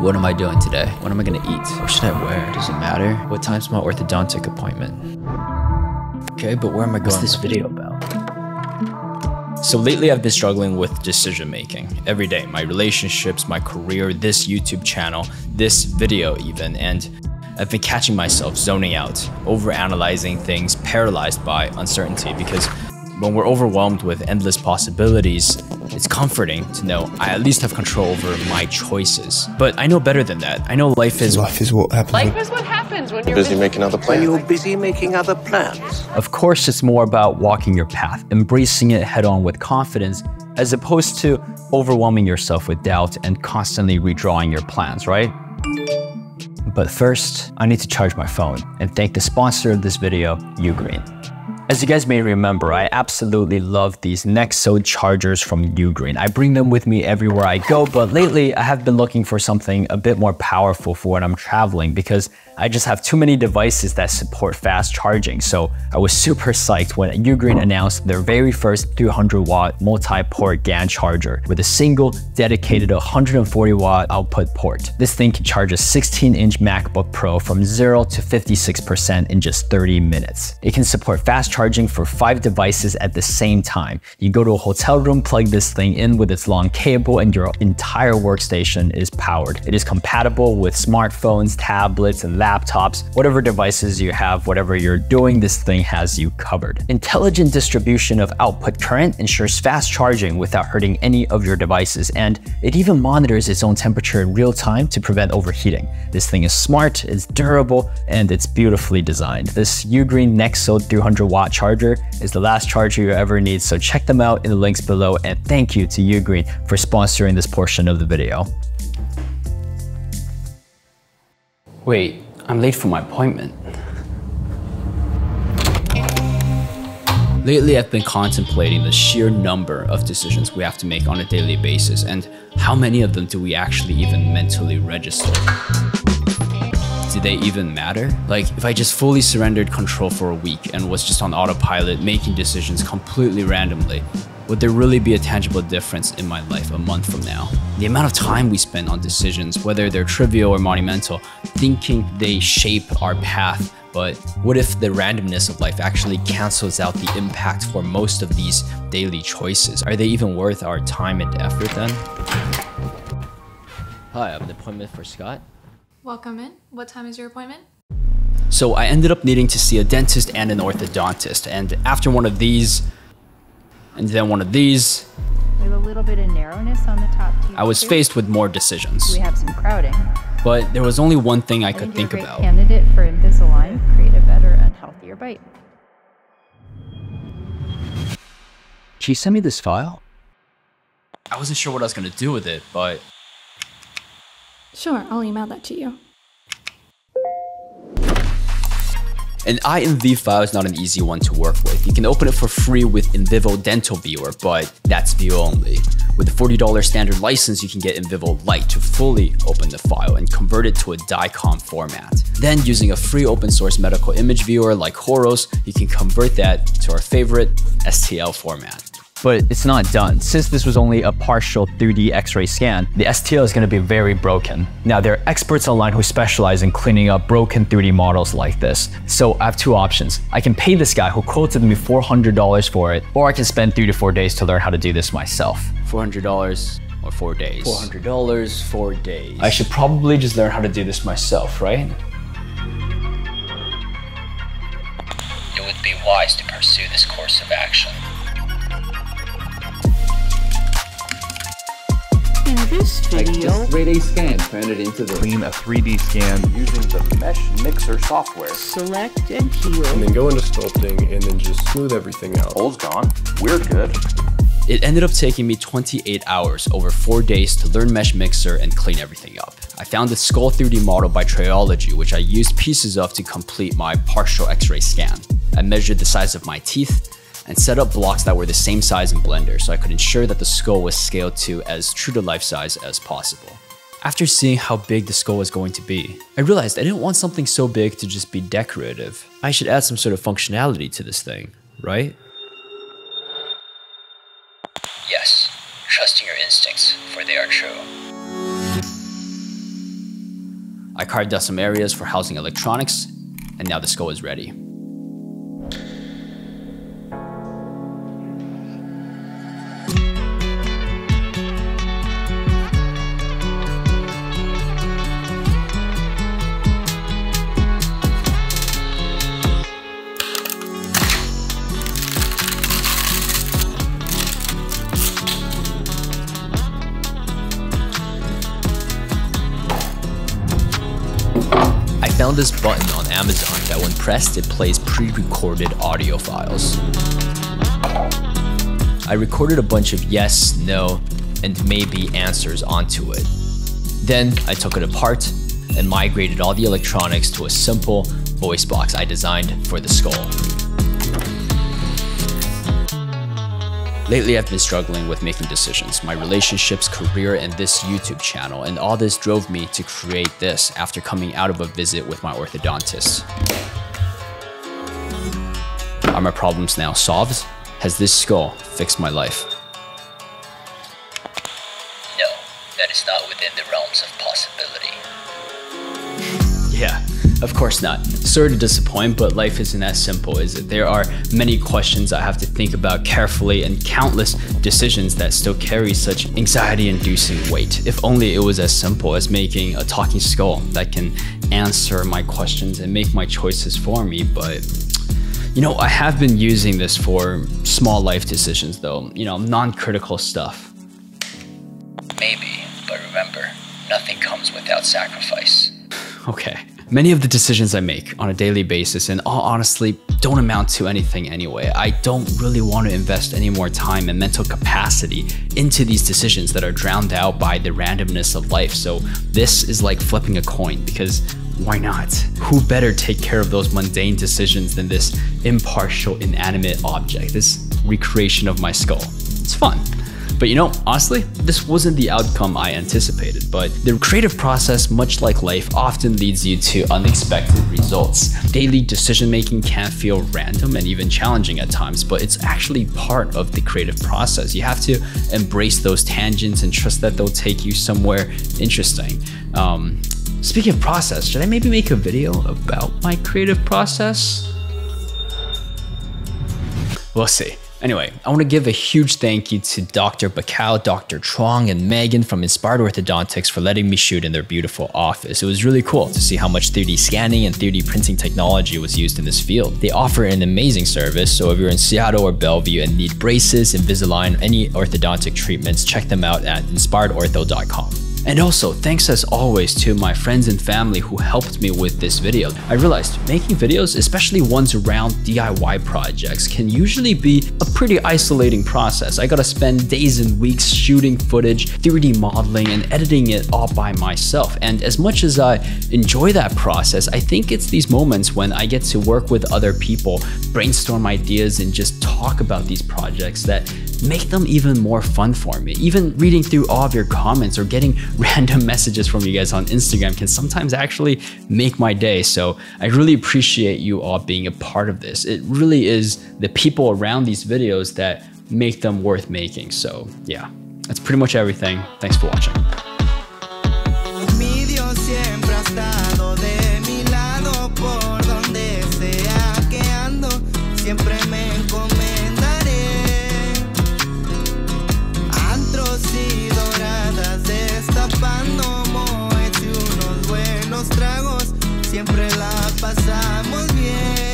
What am I doing today? What am I gonna eat? What should I wear? Does it matter? What time's my orthodontic appointment? Okay, but where am I going? What's this video about? So lately I've been struggling with decision making every day. My relationships, my career, this YouTube channel, this video even, and I've been catching myself zoning out, overanalyzing things, paralyzed by uncertainty, because when we're overwhelmed with endless possibilities, it's comforting to know I at least have control over my choices. But I know better than that. I know life is what happens. Life is what happens when you're busy making other plans. Of course, it's more about walking your path, embracing it head on with confidence, as opposed to overwhelming yourself with doubt and constantly redrawing your plans, right? But first, I need to charge my phone and thank the sponsor of this video, Ugreen. As you guys may remember, I absolutely love these Nexode chargers from Ugreen. I bring them with me everywhere I go, but lately I have been looking for something a bit more powerful for when I'm traveling because I just have too many devices that support fast charging. So I was super psyched when Ugreen announced their very first 300-watt multi-port GAN charger with a single dedicated 140-watt output port. This thing can charge a 16-inch MacBook Pro from 0 to 56% in just 30 minutes. It can support fast charging for 5 devices at the same time. You go to a hotel room, plug this thing in with its long cable, and your entire workstation is powered. It is compatible with smartphones, tablets, and laptops. Whatever devices you have, whatever you're doing, this thing has you covered. Intelligent distribution of output current ensures fast charging without hurting any of your devices, and it even monitors its own temperature in real time to prevent overheating. This thing is smart, it's durable, and it's beautifully designed. This Ugreen Nexode 300W charger is the last charger you ever need, so check them out in the links below, and thank you to Ugreen for sponsoring this portion of the video. Wait, I'm late for my appointment. Lately, I've been contemplating the sheer number of decisions we have to make on a daily basis, and how many of them do we actually even mentally register? Do they even matter? Like, if I just fully surrendered control for a week and was just on autopilot making decisions completely randomly, would there really be a tangible difference in my life a month from now? The amount of time we spend on decisions, whether they're trivial or monumental, thinking they shape our path, but what if the randomness of life actually cancels out the impact for most of these daily choices? Are they even worth our time and effort then? Hi, I have an appointment for Scott. Welcome in. What time is your appointment? So I ended up needing to see a dentist and an orthodontist, and after one of these, and then one of these, we have a little bit of narrowness on the top teeth. I was faced with more decisions. We have some crowding. But there was only one thing I could think about. Candidate for Invisalign, create a better and healthier bite. She sent me this file. I wasn't sure what I was going to do with it, but sure, I'll email that to you. An IMV file is not an easy one to work with. You can open it for free with Invivo Dental Viewer, but that's view only. With a $40 standard license, you can get Invivo Lite to fully open the file and convert it to a DICOM format. Then, using a free open source medical image viewer like Horos, you can convert that to our favorite STL format. But it's not done. Since this was only a partial 3D x-ray scan, the STL is going to be very broken. Now, there are experts online who specialize in cleaning up broken 3D models like this. So I have two options. I can pay this guy who quoted me $400 for it, or I can spend 3 to 4 days to learn how to do this myself. $400 or 4 days? $400, 4 days. I should probably just learn how to do this myself, right? It would be wise to pursue this course of action. Take this 3D scan, turn it into the clean a 3D scan using the Mesh Mixer software. Select and heal. And then go into sculpting and then just smooth everything out. Old's gone. We're good. It ended up taking me 28 hours over 4 days to learn Mesh Mixer and clean everything up. I found the skull 3D model by Trilogy, which I used pieces of to complete my partial x-ray scan. I measured the size of my teeth and set up blocks that were the same size in Blender so I could ensure that the skull was scaled to as true to life size as possible. After seeing how big the skull was going to be, I realized I didn't want something so big to just be decorative. I should add some sort of functionality to this thing, right? Yes, trusting your instincts, for they are true. I carved out some areas for housing electronics, and now the skull is ready. I found this button on Amazon that when pressed, it plays pre-recorded audio files. I recorded a bunch of yes, no, and maybe answers onto it. Then I took it apart and migrated all the electronics to a simple voice box I designed for the skull. Lately, I've been struggling with making decisions, my relationships, career, and this YouTube channel, and all this drove me to create this after coming out of a visit with my orthodontist. Are my problems now solved? Has this skull fixed my life? No, that is not within the realms of possibility. Yeah. Of course not. Sorry to disappoint, but life isn't that simple, is it? There are many questions I have to think about carefully and countless decisions that still carry such anxiety-inducing weight. If only it was as simple as making a talking skull that can answer my questions and make my choices for me, but you know, I have been using this for small life decisions though, you know, non-critical stuff. Maybe, but remember, nothing comes without sacrifice. Okay. Many of the decisions I make on a daily basis, and all honestly, don't amount to anything anyway. I don't really want to invest any more time and mental capacity into these decisions that are drowned out by the randomness of life. So this is like flipping a coin, because why not? Who better take care of those mundane decisions than this impartial, inanimate object, this recreation of my skull? It's fun. But you know, honestly, this wasn't the outcome I anticipated, but the creative process, much like life, often leads you to unexpected results. Daily decision-making can feel random and even challenging at times, but it's actually part of the creative process. You have to embrace those tangents and trust that they'll take you somewhere interesting. Speaking of process, should I maybe make a video about my creative process? We'll see. Anyway, I want to give a huge thank you to Dr. Bacau, Dr. Truong, and Megan from Inspired Orthodontics for letting me shoot in their beautiful office. It was really cool to see how much 3D scanning and 3D printing technology was used in this field. They offer an amazing service, so if you're in Seattle or Bellevue and need braces, Invisalign, any orthodontic treatments, check them out at inspiredortho.com. And also, thanks as always to my friends and family who helped me with this video. I realized making videos, especially ones around DIY projects, can usually be a pretty isolating process. I gotta spend days and weeks shooting footage, 3D modeling, and editing it all by myself. And as much as I enjoy that process, I think it's these moments when I get to work with other people, brainstorm ideas, and just talk about these projects that make them even more fun for me. Even reading through all of your comments or getting random messages from you guys on Instagram can sometimes actually make my day. So I really appreciate you all being a part of this. It really is the people around these videos that make them worth making. So yeah, that's pretty much everything. Thanks for watching. Tragos, siempre la pasamos bien.